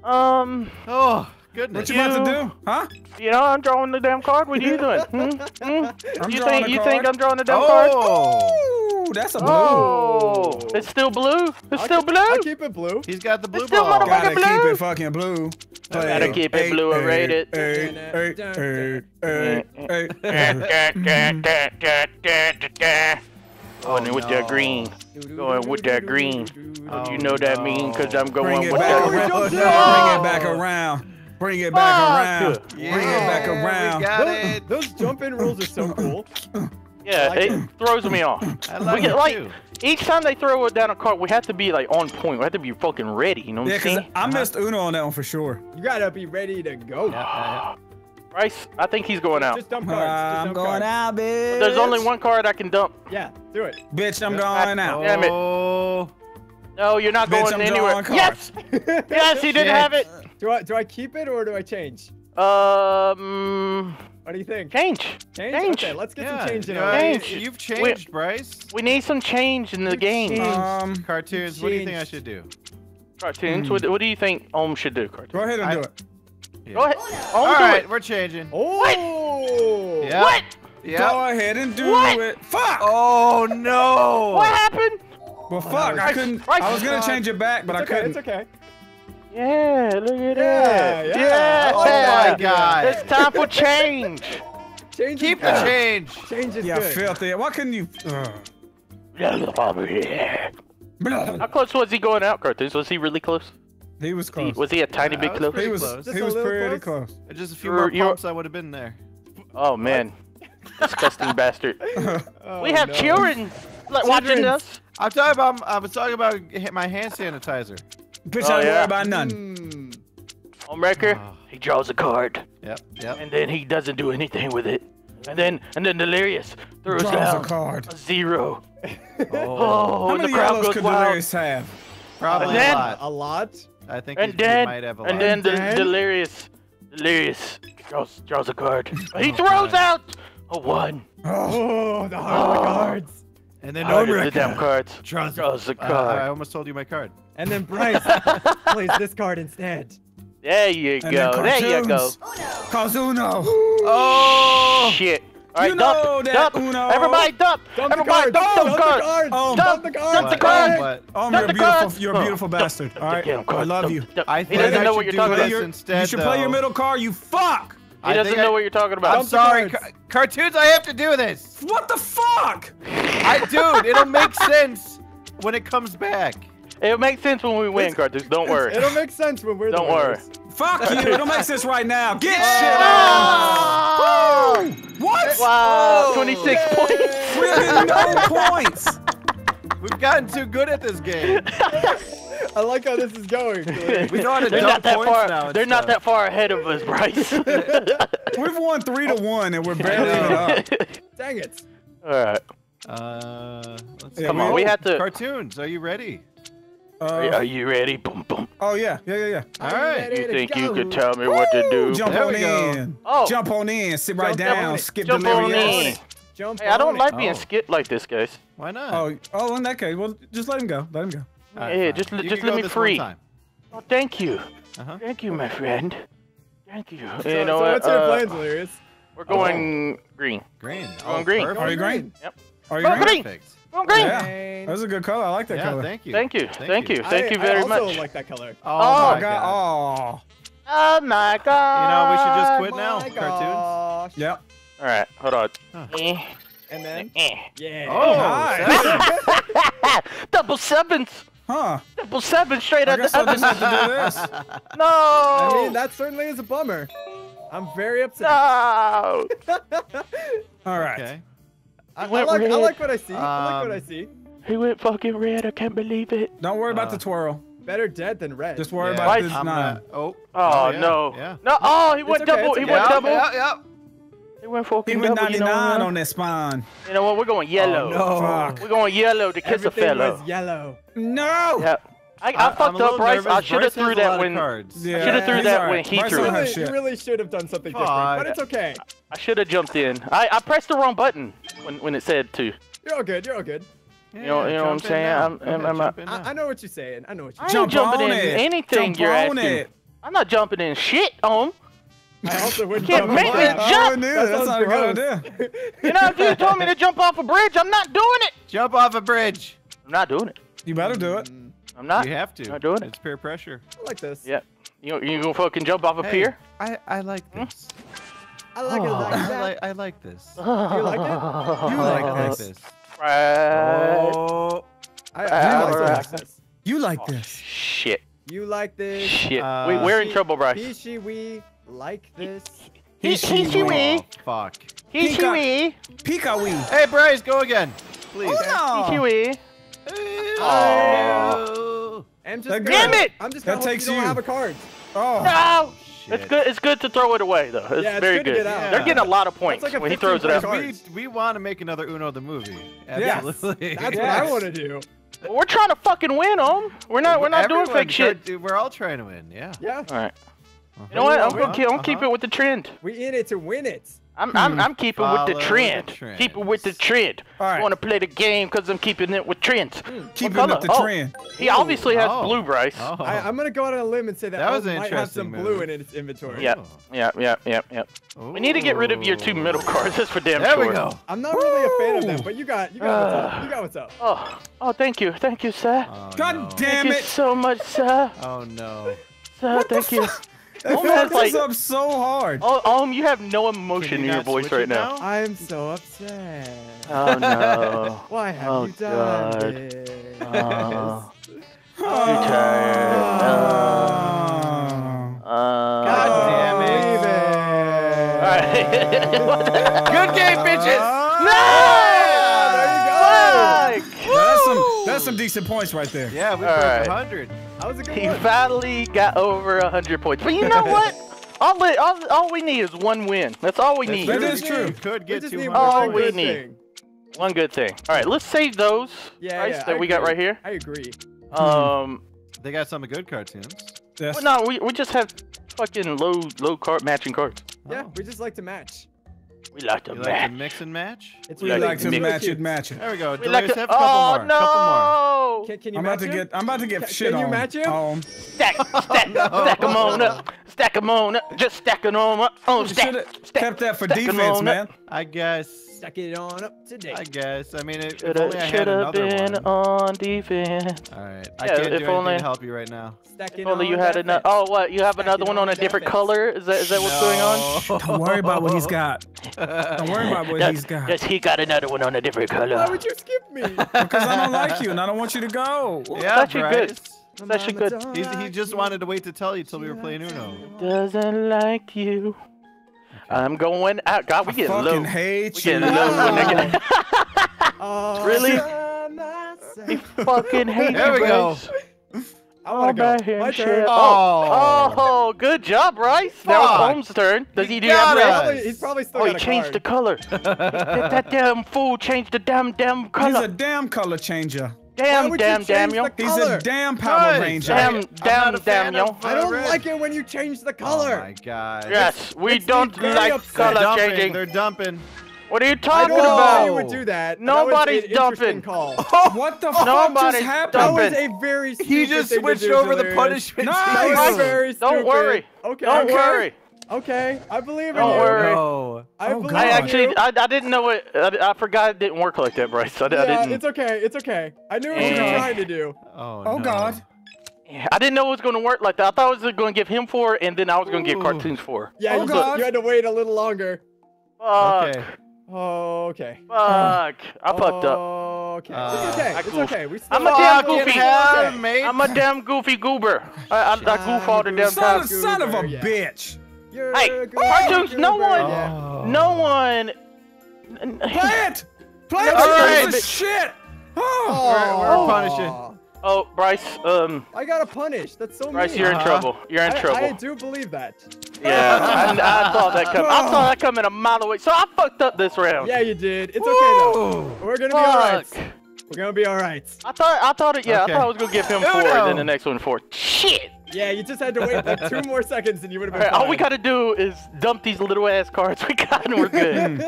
trend. Um. Oh, goodness. What you, you about to do? Huh? You know, I'm drawing the damn card. What are you doing? Hmm? Hmm? You, think, you think I'm drawing the damn oh. card? Oh, that's a blue. Oh. It's still blue. It's I still blue. I keep it blue. He's got the blue it's ball. Gotta blue. keep it fucking blue. Play. Gotta keep it blue and rated. Going oh, with no. that green. Going with that green. Oh, you know that no. mean? Cause I'm going with that. Oh, Bring it back around. Bring it back around. Yeah. Bring it back around. We got those, it. Those jump-in rules are so cool. Yeah, like it, it throws me off. I like, get, like each time they throw it down a card, we have to be like on point. We have to be fucking ready. You know what yeah, I'm saying? I missed U N O on that one for sure. You gotta be ready to go. Bryce, I think he's going out. Just dump cards. Just dump I'm going cards. out, bitch. There's only one card I can dump. Yeah, do it. Bitch, I'm going I, out. Damn it. Oh. No, you're not bitch, going I'm anywhere. Yes. Yes, he didn't yeah. have it. Do I do I keep it or do I change? Um. What do you think? Change. Change? change. Okay, let's get yeah. some change in uh, it. Change. You've changed, we, Bryce. We need some change in the You've game. Changed. Um, Cartoonz, You've what do you think I should do? Cartoonz, mm. what, what do you think Ohm should do, Cartoonz? Go ahead and I, do it. Yeah. Go ahead. Ohm All do right, it. we're changing. Oh. What? Yep. What? Yep. Go ahead and do what? it. Fuck. Oh, no. What happened? Well, fuck. I, I couldn't. Bryce, I was going to change it back, but it's I okay, couldn't. It's okay. Yeah, look at that. Yeah, yeah. yeah. Oh my God. It's time for change. Change Keep the change. Change is yeah, good. Yeah, filthy. Why couldn't you? Uh. How close was he going out, Cartoonz? Was he really close? He was close. He, was he a tiny yeah, bit close? He was, close. He was pretty close. close. Just a few You're, more pumps, I would have been there. Oh, man. Disgusting bastard. Oh, we have no. children, like, children watching us. I'm talking about, I was talking about my hand sanitizer. Bitch, oh, I don't yeah. worry about none. Mm. Ohmwrecker, oh. he draws a card. Yep, yep. And then he doesn't do anything with it. And then, and then Delirious throws draws down a, card. a zero. Oh, oh How many the crowd goes could wild. Delirious have? Probably then, a lot. A lot? I think and then, might have a lot. And then the Dang. Delirious, Delirious draws, draws a card. He oh, throws God. out a one. Oh, the heart oh. of the cards. And then Ohmwrecker the damn cards. Draws, draws a card. Uh, I almost told you my card. And then Bryce plays this card instead. There you and go. There you go. Cause UNO. Oh shit. All right, you dump, know that dump. UNO. Everybody dump. dump Everybody dump those cards. Dump the cards. Dump the cards. Oh, you're beautiful. You're a beautiful bastard. All right, I love you. I think he doesn't know what you're talking about. You should play your middle card. You fuck. He doesn't know what you're talking about. I'm sorry, Cartoonz. I have to do this. What the fuck? I dude, it'll make sense when it comes back. It'll make sense when we win, Cartoonz. Don't worry. It'll make sense when we're. Don't the worry. Fuck you. It'll make sense right now. Get oh. shit on. Woo. What? Wow. Oh. twenty-six Yay. points. We didn't no points. We've gotten too good at this game. I like how this is going. We know how to They're not that far. Now They're not that far ahead of us, Bryce. We've won three to one, and we're barely up. Dang it. All right. Uh. Let's yeah, come we on. We have to. Cartoonz, are you ready? Uh, are, you, are you ready? Boom, boom. Oh, yeah. Yeah, yeah, yeah. All right. You think go. you could tell me Woo! what to do? Jump there on in. Oh. Jump on in. Sit right jump down. Skip Jump on in. Jump hey, on I don't like it. being oh. skipped like this, guys. Why not? Oh, oh, in that case, well, just let him go. Let him go. Yeah, right, yeah just, just let me free. Oh, thank you. Uh-huh. Thank you, my friend. Thank you. So, you know so what? what's uh, your plans, Delirious? We're going oh. green. Green. Oh, green. Are you green? Yep. Are you green? Perfect. Oh, great. Yeah. That was a good color. I like that yeah, color. Thank you. Thank you. Thank you. Thank you very much. I also like that color. Oh, oh my God. God. Oh. oh, my God. You know, we should just quit my now, Cartoonz. Yep. All right. Hold on. Huh. Eh. And then? Eh. Yeah. Oh, nice. Double sevens. Huh. Double sevens straight out the oven. No. I mean, that certainly is a bummer. I'm very upset. No. All right. Okay. I, I, like, I like what I see. Um, I like what I see. He went fucking red. I can't believe it. Don't worry uh, about the twirl. Better dead than red. Just worry yeah. about Bryce, this nine. Not, oh, oh, oh yeah. no. Yeah. No. Oh, he went okay, double. He okay. went yeah, double. Yeah, yeah. He went fucking double. He went double, ninety-nine you know on that spawn. You know what? We're going yellow. Oh, no. We're going yellow to kiss Everything a fellow. Was yellow. No. Yeah. I, I, I fucked up, Bryce. I should have threw that when. Yeah. I should have threw He's that right. when he Bryce threw it. You really should have done something different, oh, but it's okay. I, I should have jumped in. I, I pressed the wrong button when when it said to. You're all good. You're all good. You know, you know what I'm saying? I'm, I'm, I'm, I'm, I, I know what you're saying. I know what you're saying. I ain't jumping in it. anything jump you're asking. It. I'm not jumping in shit, Ohm. I also wouldn't you can't jump make me that. jump. That's, That's not a good idea. You know, if you told me to jump off a bridge, I'm not doing it. Jump off a bridge. I'm not doing it. You better do it. I'm not. You have to. I'm not doing it. It's peer pressure. I like this. Yeah. You you gonna fucking jump off a hey, pier? I I like this. I like oh, it like that. I like, I like this. You like it? You like, like this? Right. Oh. I, I like right. this. You like oh, this? Shit. You like this? Shit. Uh, we, we're she, in trouble, Bryce. He she we like this. He, he, he, he, he she we. Oh, fuck. He Pika. she we. Pika we. Hey Bryce, go again, please. Oh, no. He she we. Oh. I'm just Damn it! I'm just that takes you, you. Don't have a card. Oh. No. Shit. It's good. It's good to throw it away though. It's, yeah, it's very good. good. Get yeah. They're getting a lot of points like when he throws it out. We, we want to make another UNO the movie. Absolutely. Yes. That's yes. what I want to do. We're trying to fucking win, Ohm. We're not. We're not Everyone doing fake shit. Do, we're all trying to win. Yeah. Yeah. All right. Uh-huh. You know what? I'm gonna keep, I'm uh-huh. keep it with the trend. We in it to win it. I'm, I'm, I'm keeping Follow with the trend. The Keep it with the trend. Right. I want to play the game because I'm keeping it with trends. Mm. Keeping up the oh. trend. He Ooh. obviously has oh. blue, Bryce. Oh. I, I'm going to go out on a limb and say that, that was might have some movie. blue in its inventory. Yep, yep, yep, yep, yep. Ooh. We need to get rid of your two middle cards. That's for damn there sure. There we go. I'm not Woo. really a fan of them, but you got, you got, uh, what's, up. You got what's up. Oh, oh, thank you. Thank you, sir. Oh, God no. damn it. Thank you so much, sir. Oh, no. Sir, what thank you. Ohm fucks like, up so hard. Oh, Ohm, you have no emotion you in your voice right now? now. I'm so upset. Oh no. Why have oh, you done God. it? Oh Uh, okay. Uh, God damn it. All right. Good game, bitches. No! That's some decent points right there. Yeah, we got one hundred. That was a good one. He finally got over one hundred points. But you know what? All, it, all, all we need is one win. That's all we need. That is true. Could get two hundred. All we need. One good thing. All right, let's save those yeah, yeah, that I we agree. got right here. I agree. Um, They got some good Cartoonz. Yes. Well, no, we, we just have fucking low low card matching cards. Yeah, oh. we just like to match. We like to you match. Like to mix and match? It's we like, like to, to match and match it. There we go. We like to... have a couple oh, more. no! Couple more. Can, can you I'm, match about to get, I'm about to get can, shit can on. Can you match him? Um, stack, stack, no. stack them on up. Stack them on up. Just stack them on up. Oh, stack, stack, kept that for defense, man. Up. I guess. Stack it on up today. I guess. I mean, it, if only I had another one. Should have been on defense. All right. I yeah, can't do anything to help you right now. If only you had another. Oh, what? You have another one on a different color? Is that is that what's going on? Don't worry about what he's got. Don't worry about what does, he's got. Does he got another one on a different color? Why would you skip me? Because I don't like you and I don't want you to go. Yeah, that's good. That's good. He's, he just wanted to wait to tell you till we were playing UNO. Doesn't like you. I'm going out. God, we get low. I fucking hate you. We get low when they get... oh, really? He fucking hates you. There we go. I want to oh, go. My turn. Oh. oh, good job, Bryce. Fuck. That was Ohm's turn. Does he, he do that, Bryce? He's probably still oh, got he a changed card. the color. that, that damn fool changed the damn, damn color. He's a damn color changer. Damn, damn, damn, yo. He's a damn Power Guys. Ranger. Damn, damn, damn, yo. I don't red. like it when you change the color. Oh, my God. Yes, we it's don't like upset. color They're changing. They're dumping. What are you talking about? I don't know why you would do that. Nobody's that dumping. Call. Oh, what the fuck Nobody's just happened? Dumping. That was a very stupid He just switched over the punishment. Nice. Very don't worry. Okay. Don't okay. worry. Okay, I believe in Don't you. worry. No. I, oh, I actually, I, I didn't know it. I, I forgot it didn't work like that, Bryce. I, yeah, I didn't. It's okay. It's okay. I knew what you were trying to do. Oh, oh no. God. Yeah, I didn't know it was going to work like that. I thought I was going to give him four, and then I was going to get Cartoonz four. Yeah, oh, you, God. you had to wait a little longer. Fuck. Okay. Oh, okay. Fuck. I oh, fucked up. Okay. Uh, it's okay. I it's okay. We still I'm a damn goofy. Okay. I'm a damn goofy goober. I, I, I goof all the damn time. Son of a bitch. You're hey, Cartoonz, no one, oh. no one. Play it! Play it! All right. This is shit! Oh. We're, we're punishing. Oh, Bryce, um. I gotta punish. That's so mean. Bryce, you're in trouble. You're in I, trouble. I do believe that. Yeah, I, I saw that coming. I saw that coming a mile away. So I fucked up this round. Yeah, you did. It's Woo. okay though. We're gonna Fuck. be alright. We're gonna be alright. I thought, I thought it. Yeah, okay. I thought I was gonna give him four, no. and then the next one four. Shit! Yeah, you just had to wait like two more seconds and you would have been all, right, all we gotta do is dump these little ass cards we got and we're good.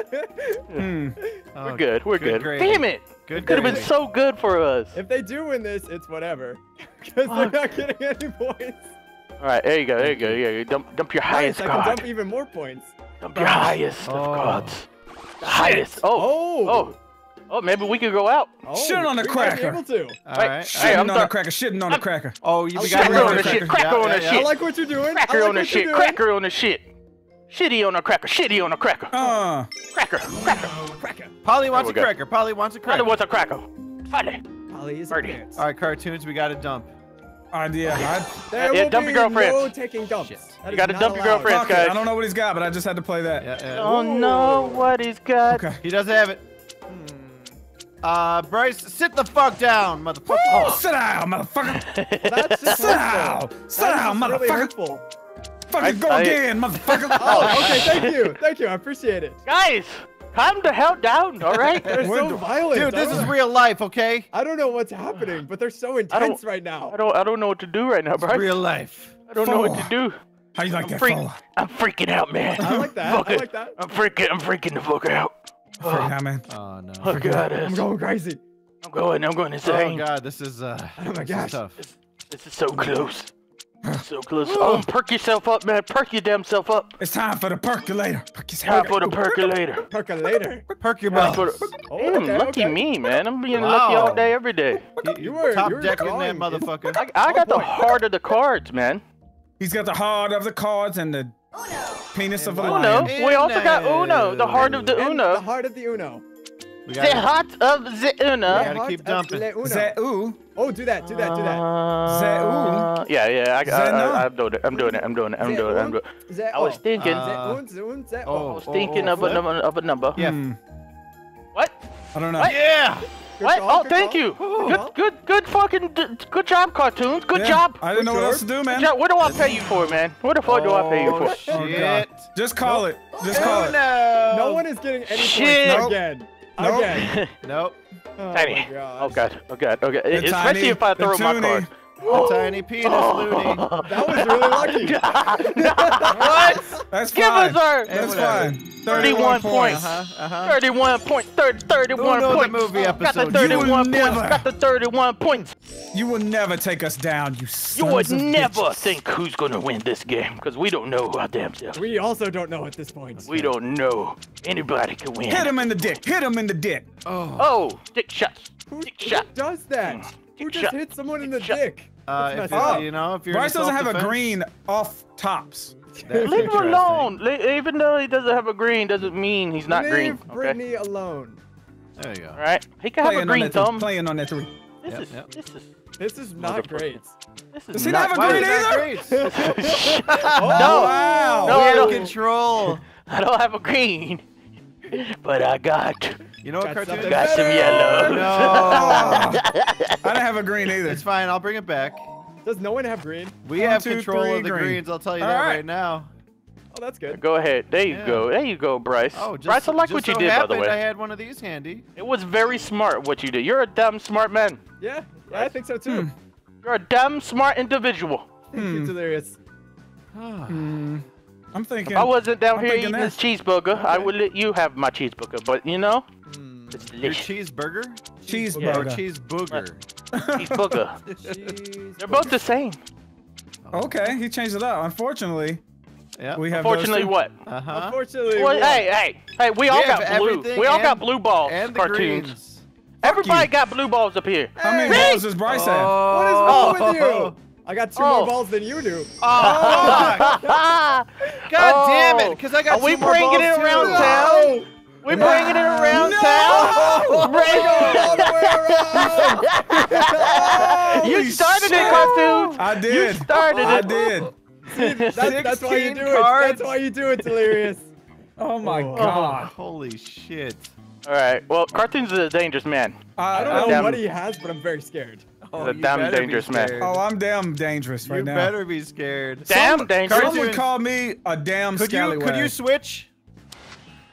mm. oh, we're good, we're good. good. Damn it! Good could have been so good for us. If they do win this, it's whatever. Because oh. they're not getting any points. Alright, there you go, there you go. Yeah, you dump, dump your highest nice, card. I can dump even more points. Dump your highest oh. of cards. The highest. Oh. oh. Oh. Oh, maybe we could go out. Oh, shitting on the cracker. Able to. All right. Right. Shitting hey, on the cracker. Shitting on I'm, the cracker. Oh, you got cracker on the shit. Cracker yeah, on yeah, the yeah. shit. I like what you're doing. Cracker like on the shit. Doing. Cracker on the shit. Shitty on the cracker. Shitty on the cracker. Uh. Cracker. Cracker. Cracker. Polly wants a cracker. Polly wants a cracker. Polly wants a cracker. Polly. Polly is Birdie. All right, Cartoonz, we got to dump. Uh, yeah, I, there yeah, will dump be your no taking dumps. You gotta dump allowed. your girlfriends, guys. I don't know what he's got, but I just had to play that. Don't know what he's got. He doesn't have it. Uh, Bryce, sit the fuck down, motherfucker. Oh, sit down, motherfucker. Well, that's just sit down. Sit down, motherfucker. Really Fucking go I, again, motherfucker. Oh, okay, thank you. Thank you. I appreciate it. Guys, calm the hell down, all right? They're We're so violent. Dude, this is real life, okay? I don't know what's happening, but they're so intense right now. I don't I don't know what to do right now, Bryce. It's real life. I don't Four. know what to do. How you like I'm that, freak, I'm freaking out, man. I like that. Fuck I like that. I'm freaking, I'm freaking the fuck out. Oh, now, man. oh no! Oh, God, I'm going crazy. I'm going. I'm going insane. Oh God, this is uh. Oh my gosh. This is tough. This, this is so close. so close. Oh, perk yourself up, man. Perk your damn self up. It's time for the percolator. Perk yourself. Time for the percolator. Percolator. Perk your balls. Oh, damn, okay, lucky okay. me, man. I'm being wow. lucky all day, every day. You, you were top you were decking that motherfucker. I, I got oh, the heart of the cards, man. He's got the heart of the cards and the. Uno. Penis and of a lion. Uno. We also got Uno, the heart of the Uno. And the heart of the Uno. The heart of the UNO. We gotta keep dumping. The U. Oh, do that, do that, do that. The U. Yeah, yeah, I, I, I, I'm doing it, I'm doing it, I'm doing it, I'm doing it, I'm doing it. I was thinking. Uh, I was thinking of a number, of a number. Yeah. What? I don't know. What? Yeah. What? Oh, thank you. Good, good, good fucking, good job, Cartoonz. Good job. I didn't know what else to do, man. What do I pay you for, man? What the fuck do I pay you for? Shit. Just call it. Just call it. No one is getting any points again. Again. Nope. Tiny. Oh god. Oh god. Oh god. Especially if I throw my card. A tiny penis, Looney. That was really lucky. What? That's fine. Give us our. That's fine. Thirty-one points. Thirty-one points. Thirty-one points. Movie episode. Got the thirty-one points. Got the thirty-one points. You will never take us down, you sons of bitches. You would never think who's gonna win this game, because we don't know our damn self. We also don't know at this point. We don't know. Anybody can win. Hit him in the dick. Hit him in the dick. Oh. Oh. Dick shots. Dick shot. Who does that? Who just hit someone in the dick? Uh, if oh. you know, if you're Bryce doesn't have a green off tops. Leave him alone. Even though he doesn't have a green, doesn't mean he's not Leave green. Leave Brittany okay. alone. There you go. All right, he can playing have a green thumb. Playing on that three. This yep, is yep. this is this is not great. This is Does he not have a green either? oh, no, wow. no, I don't control. I don't have a green, but I got. You know what, Cartoonz? Got some yellow. No. I don't have a green either. It's fine. I'll bring it back. Does no one have green? We one, have two, control three, of the green. greens. I'll tell you All that right. right now. Oh, that's good. Go ahead. There you yeah. go. There you go, Bryce. Oh, just, Bryce, I like what you so did, happened, by the way. I had one of these handy. It was very smart what you did. You're a damn smart man. Yeah, yeah I think so too. Hmm. You're a damn smart individual. Thank hmm. you, Delirious. hmm. I'm thinking. If I wasn't down I'm here eating this cheeseburger, okay. I would let you have my cheeseburger. But you know. Your cheeseburger? Cheeseburger. Yeah. Cheeseburger. Cheeseburger. Cheeseburger. They're both the same. Okay, he changed it up. Unfortunately, yeah. We have. Unfortunately, what? Uh huh. Unfortunately. Well, what? Hey, hey, hey! We, we all got blue. We all and, got blue balls. And the Cartoonz. Greens. Everybody got blue balls up here. How many hey. balls does Bryce have? Oh. What is wrong with you? I got two oh. more balls than you do. Oh, God, God oh. damn it! Because I got Are two more balls. Are we bringing it around town? We're no. bringing it around no. town. No. We're going all the way around. You started shit. it, Cartoonz. I did. You started I it. I did. See, that's, that's why you do cards. it. That's why you do it, Delirious. Oh my oh, God. Oh, holy shit. All right. Well, Cartoonz is a dangerous man. Uh, I don't I know damn, what he has, but I'm very scared. Oh, a damn dangerous man. Oh, I'm damn dangerous right you now. You better be scared. Damn Some, dangerous. Someone call me a damn could scallywag. You, could you switch?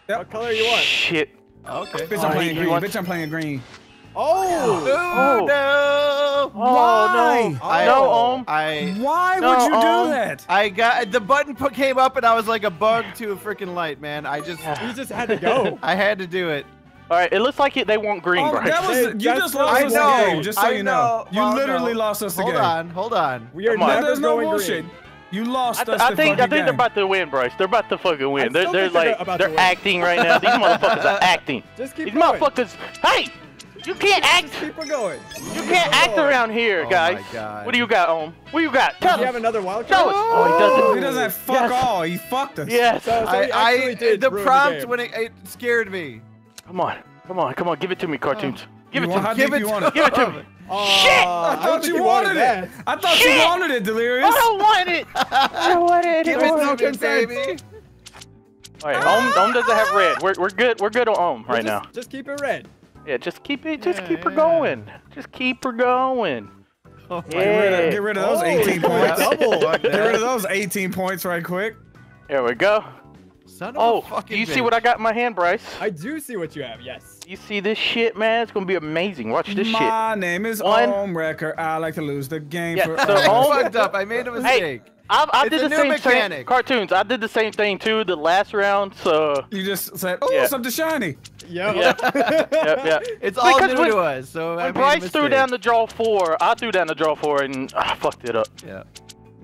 Yep. What color you want? Shit. Okay. Bitch, I'm playing oh, green. Bitch, I'm playing green. Oh! No! No! Why? Oh, no, I, no Ohm. I, Why no, would you Ohm. do that? I got the button came up and I was like a bug to a freaking light, man. I just you just had to go. I had to do it. All right. It looks like it, they want green. Oh, that was, you That's just lost us the game. Just so I you know, know. you well, literally no. lost us the hold game. Hold on, hold on. We are Come never on. going no bullshit. green. You lost. I, th us I the think I think game. they're about to win, Bryce. They're about to fucking win. They're they're like they're, they're acting right now. These motherfuckers are acting. Just keep These going. motherfuckers. Hey, you can't act. Just keep going. You can't act around here, oh guys. My God. What do you got, Ohm? What do you got? Tell us. You have another wild card? Tell us. Oh, he doesn't. He doesn't have fuck yes. all. He fucked us. Yes. So, so I, I did the prompt the when it, it scared me. Come on, come on, come on. Give it to me, Cartoonz. Oh. Give it to me. Give it to me. Give it to me. Uh, Shit! I thought I you wanted, wanted it. I thought Shit. you wanted it, Delirious. I don't want it. I don't want it. Give it no consent, baby. All right, Ohm. Ohm doesn't have red. We're we're good. We're good on Ohm right well, just, now. Just keep it red. Yeah, just keep it. Just yeah, keep yeah. her going. Just keep her going. Oh, yeah. Get rid of, get rid of those oh, eighteen points. Double. Like get rid of those eighteen points right quick. There we go. Son of oh, do you bitch. see what I got in my hand, Bryce? I do see what you have, yes. You see this shit, man? It's gonna be amazing. Watch this my shit. My name is Ohmwrecker. I like to lose the game yeah, for so I fucked up. I made a mistake. Hey, I, I it's did the new same mechanic. thing. Cartoonz, I did the same thing too the last round, so. You just said, oh, yeah. something shiny. Yep. Yep. yep, yep. It's all because new when, to us, so when I Bryce threw down the draw four, I threw down the draw four and I fucked it up. Yeah.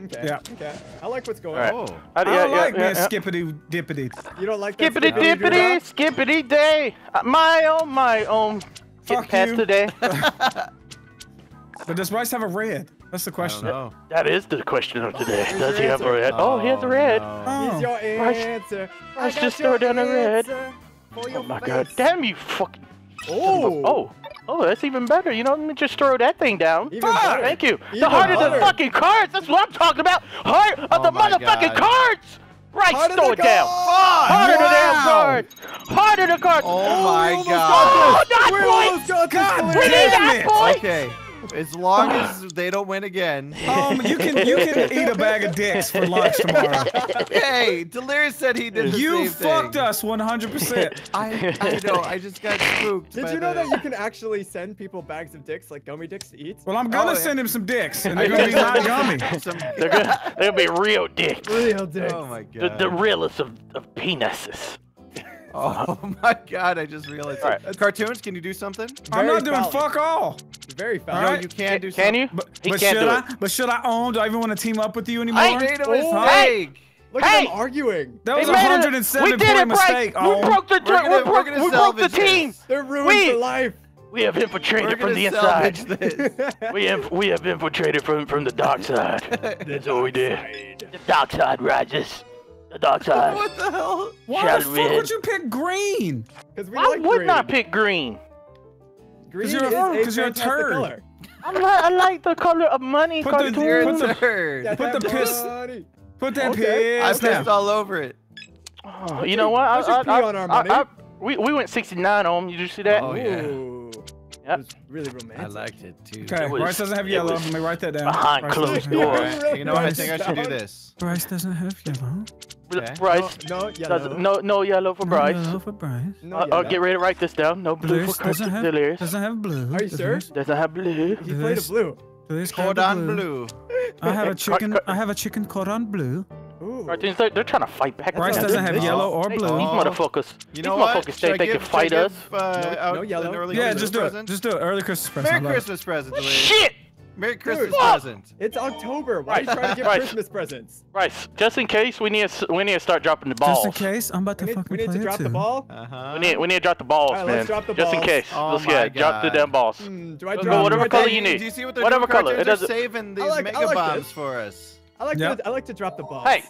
Okay. Yeah. Okay. I like what's going on. Right. Oh. I, yeah, I yeah, like yeah, this yeah. skippity dippity. You don't like that? Skippity dippity, skippity day. My own, my own. Get Fuck past you. today. But does Bryce have a red? That's the question. That, that is the question of today. Oh, does he have a red? Oh, oh he has a red. No. Oh. Here's your answer. Bryce, Bryce just throw down a red. Oh my God! Damn you, fucking Oh! Oh! Oh, that's even better. You know, let me just throw that thing down. Even ah, better. Thank you. Even the heart better. Of the fucking cards. That's what I'm talking about. Heart of oh the motherfucking God. Cards. Right, throw it down. Oh, heart wow. of the damn cards. Heart of the cards. Oh, my oh, God. God. Oh, not points. We need that point. Okay. As long as they don't win again. Um, you can you can eat a bag of dicks for lunch tomorrow. Hey, Delirious said he did the you same thing. You fucked us one hundred percent. I, I know, I just got spooked. Did you know the... that you can actually send people bags of dicks, like gummy dicks to eat? Well, I'm gonna oh, send yeah. him some dicks, and they're gonna be not gummy. Some... They're gonna they'll be real dicks. Real dicks. Oh my God. The, the realest of, of penises. Oh my God, I just realized right. Cartoonz, can you do something? I'm Very not doing solid. Fuck all. Very foul. No, right? You can do something. Can you? But, he but can't should do I? It. But should I own? Do I even want to team up with you anymore? I, oh, hey! Look hey. At them arguing. That was a one hundred seven point mistake. Oh. We broke the, gonna, we broke, we broke the team. This. They're ruined we, for life. We have infiltrated from the inside. we, have, we have infiltrated from, from the dark side. That's what we did. The dark side rises. Dark side. What the hell? Why the fuck would you pick green? Because we I like would green. Not pick green. Green you're a, is you're a turd. I'm not, I like the color of money. Put Cartoonz. The turd. Put, put the piss. Money. Put that okay. piss. I pissed all over it. Oh, you know what? I, I, I, on our money? I, I, we we went sixty-nine on. Did you see that? Oh yeah. Ooh. Yep. It was really romantic. I liked it too. Okay, was, Bryce doesn't have yellow. Let me write that down. Behind Bryce closed doors. Right. You know what? I think I should do this. Bryce doesn't have yellow. Okay. Bryce. No, no yellow. No, no yellow for no Bryce. Yellow for Bryce. No yellow. I'll get ready to write this down. No blue Delirious for Cartoonz. Doesn't, Delirious. Doesn't have blue. Are you sure? Doesn't have blue. He played a blue. Delirious Hold on blue. blue. I have a chicken. Car I have a chicken cordon blue. Ooh. Cartoonz, they're, they're trying to fight back. Bryce doesn't have yellow or blue. These motherfuckers. You know These motherfuckers think they can fight us. Uh, no, no yellow. Yeah, just do present? it. Just do it. Early Christmas present. Merry Christmas present. Shit. Merry Christmas Dude, present. It's October. Why are you trying to get Bryce. Christmas presents? Bryce, just in case, we need to, we need to start dropping the balls. Just in case, I'm about to we need, fucking play We need play to drop too. The ball? Uh-huh. We need, we need to drop the balls, right, man. Let's drop the just balls. in case. Oh let's get God. Drop the damn balls. Mm, do I drop? Go whatever do I color do you need. Do you see what they're whatever doing? Color. It doesn't... They're saving these like, mega like bombs this. for us. I like, yep. to, I like to drop the balls. Hey,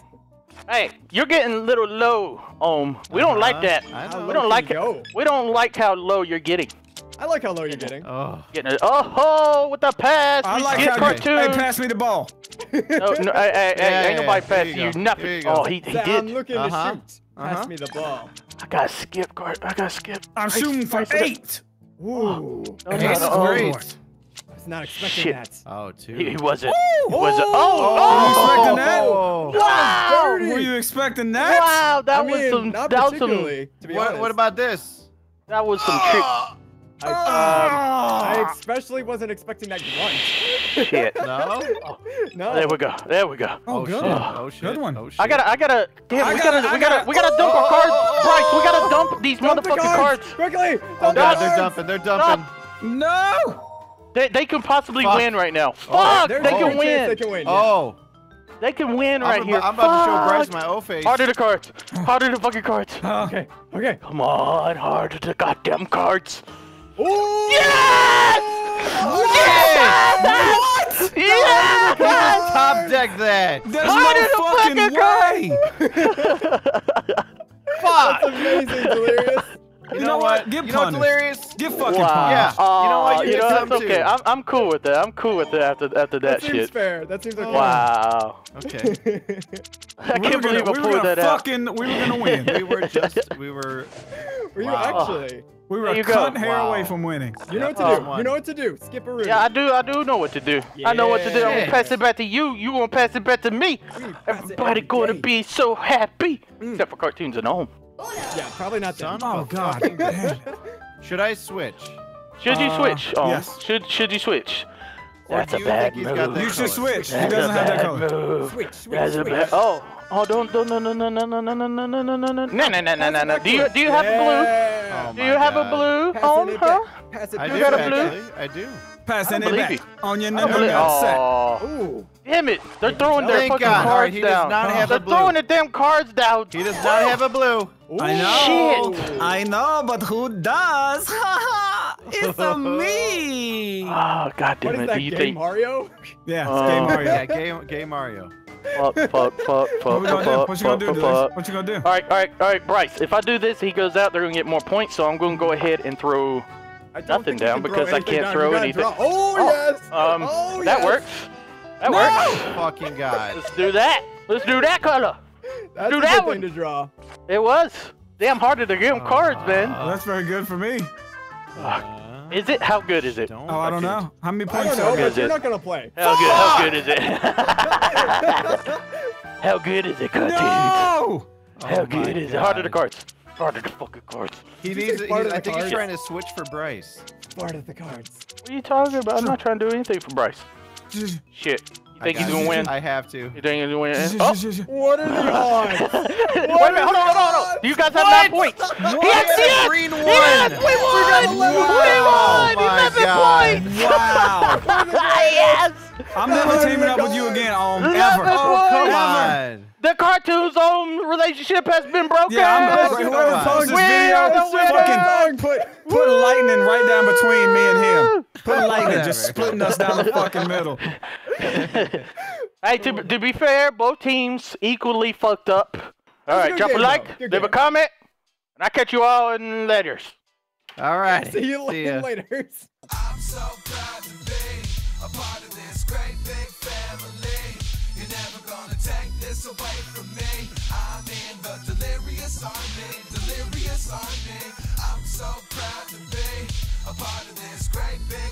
hey, you're getting a little low, Ohm. We don't like that. We don't like it. We don't like how low you're getting. I like how low you're getting. Oh, getting a, oh ho, with the pass. I we like how Cartoonz. Hey, pass me the ball. no, no, I, I, I, yeah, ain't yeah, nobody yeah. pass you, you nothing. You oh, he, he did. I'm looking uh -huh. to shoot. Uh -huh. Pass me the ball. I got skip, Cart. I got skip. I'm I, shooting for eight. eight. Ooh. Oh, no, this is great. I was not expecting Shit. that. Oh, two. He, he wasn't. Ooh. He wasn't. Oh, oh, oh. Were you expecting that? Oh. Wow. Were you expecting that? Wow, that was some. That was some. What about this? That was some trick. I, um, I especially wasn't expecting that grunt. Shit. No. Oh. No. There we go. There we go. Oh, oh good. Shit. Oh shit. Good one. Oh shit. I gotta. I gotta. Damn. I we gotta. gotta we gotta. gotta we gotta oh, dump oh, our cards, oh, Bryce. We gotta dump these dump motherfucking the cards. cards. Quickly. Dump oh god. They're dumping. They're dumping. Stop. No. They they can possibly Fuck. win right now. Oh, Fuck. They can, oh. win. they can win. Yeah. Oh. They can win right I'm here. I'm about Fuck. to show Bryce my O face. Harder to cards. Harder to fucking cards. Okay. Okay. Come on. Harder to goddamn cards. Ooh. Yes! What? Yes! What? Yes! Yes! Top deck that! There's no fucking, fucking way! Fuck! That's amazing, Delirious. You, you know what? Get you know Delirious. Get fucking wow. punished. Yeah. Uh, you know what? You, you know that's okay. I'm I'm cool with that. I'm cool with that after after that, that seems shit. fair. That seems okay. Wow. Okay. I can't we believe I we pulled that fucking, out. We were gonna win. we were just. We were. Were you wow. actually? We were a cunt go. hair wow. away from winning. You know what to do. You know what to do. Skip a room. Yeah, I do. I do know what to do. Yeah. I know what to do. I'm gonna pass it back to you. You gonna pass it back to me. Everybody gonna day. be so happy. Mm. Except for Cartoonz and Ohm. Yeah, probably not done. Oh god. Should I switch? Should you switch? Uh, oh, yes. Should Should you switch? That's a bad move. You should switch. He doesn't have that color. Switch. Switch. Switch. Oh. Oh, don't, don't, no, no, no, no, no, no, no, no, no, no, no, no, no, no, no, no. Do you, do you have a blue? Do you have a blue on her? You got a blue? I do. Passing it back. On your number set. Damn it! They're throwing their fucking cards down. They're throwing the damn cards down. He does not have a blue. I know. Shit. I know, but who does? It's a me. Oh god damn it! Do you think Mario? Yeah, Game Mario. Yeah, Game Game Mario. Fuck, fuck, fuck, fuck, fuck, What you gonna do? What you gonna do? All right, all right, all right, Bryce. If I do this, he goes out. They're gonna get more points, so I'm gonna go ahead and throw nothing down because I can't throw anything. Oh, yes! Um, that works. That works. Fucking God. Let's do that. Let's do that color. That's do a that good one. Thing to draw. It was. Damn harder to get them uh, cards, man. That's very good for me. Uh, is it? How good is it? Oh, I don't know. How many points? I don't know, but you're not gonna play. How good? How good is it? How good is it, Cartoonz? No! How oh good is God. It? Harder to cards. Harder to fucking cards. He needs. He, I think he's trying to switch for Bryce. Part of the cards. What are you talking about? I'm not trying to do anything for Bryce. Shit. You think he's gonna win? I have to. You think he's gonna win? Oh. What are the odds? Wait a minute, hold on, hold on, hold on. You guys have nine points. He has green one. Yes, we won. We won. eleven points. Wow. Yes. I'm never teaming up with you again, Ohm. Ever. Oh, come on. The Cartoonz Ohm relationship has been broken. Yeah, I'm broken. Whoever posts this video, fucking put put lightning right down between me and him. Put lightning just splitting us down the fucking middle. Hey, to, to be fair, both teams equally fucked up. All right, drop a like, leave a comment, and I'll catch you all in laters. All right. See you later. Laters. I'm so proud to be a part of this great big family. You're never gonna take this away from me. I'm in the Delirious Army, Delirious Army. I'm so proud to be a part of this great big